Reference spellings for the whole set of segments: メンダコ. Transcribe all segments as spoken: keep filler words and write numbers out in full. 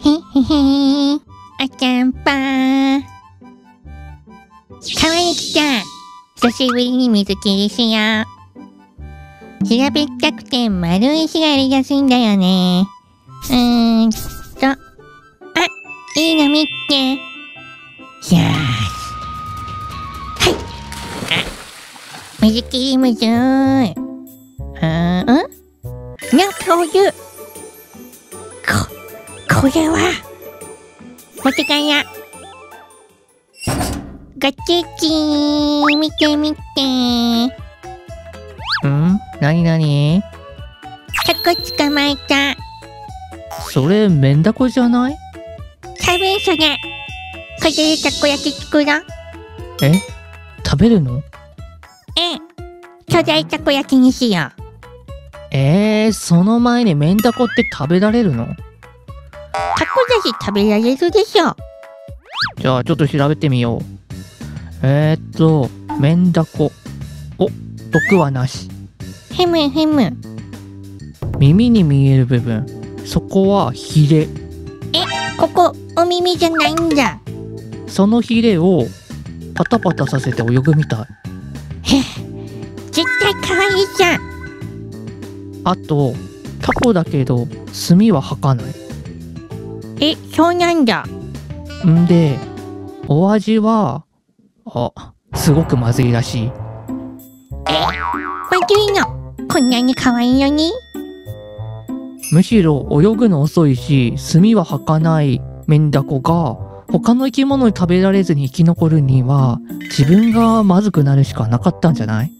へへへー。あちゃんぱー。かわゆきちゃん。久しぶりに水切りしよう。平べったくて丸い石がやりやすいんだよね。うーんと。あ、いいの見っけ。よし。はい。あ、水切りむずーい。うーん。なんかお湯。これは、お手柄。ガチチー、見て見て。ん？なになに？タコ捕まえた。それ、メンダコじゃない？食べるそれ。これでタコ焼き作ろう。え？食べるの？ええ。巨大タコ焼きにしよう。えー、その前にメンダコって食べられるの？タコだし食べられるでしょ。じゃあちょっと調べてみよう。えー、っとメンダコ。お、毒はなし。ヘムヘム。耳に見える部分、そこはヒレ。え、ここお耳じゃないんだ。そのヒレをパタパタさせて泳ぐみたい。へ、絶対可愛いじゃん。あとタコだけど墨は吐かない。え、そうなんだ。んで、お味は、あ、すごくまずいらしい。え、まずいの？こんなに可愛いのに？むしろ泳ぐの遅いし、墨は吐かないメンダコが、他の生き物に食べられずに生き残るには、自分がまずくなるしかなかったんじゃない？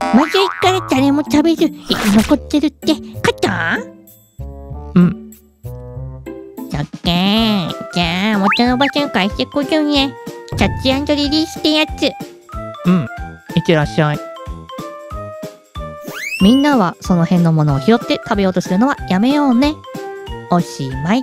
まずいから誰も食べず、生き残ってるってこと？うん。オッケー。じゃあ元の場所を返してこようね。キャッチ&リリースってやつ。うん、いってらっしゃい。みんなはその辺のものを拾って食べようとするのはやめようね。おしまい。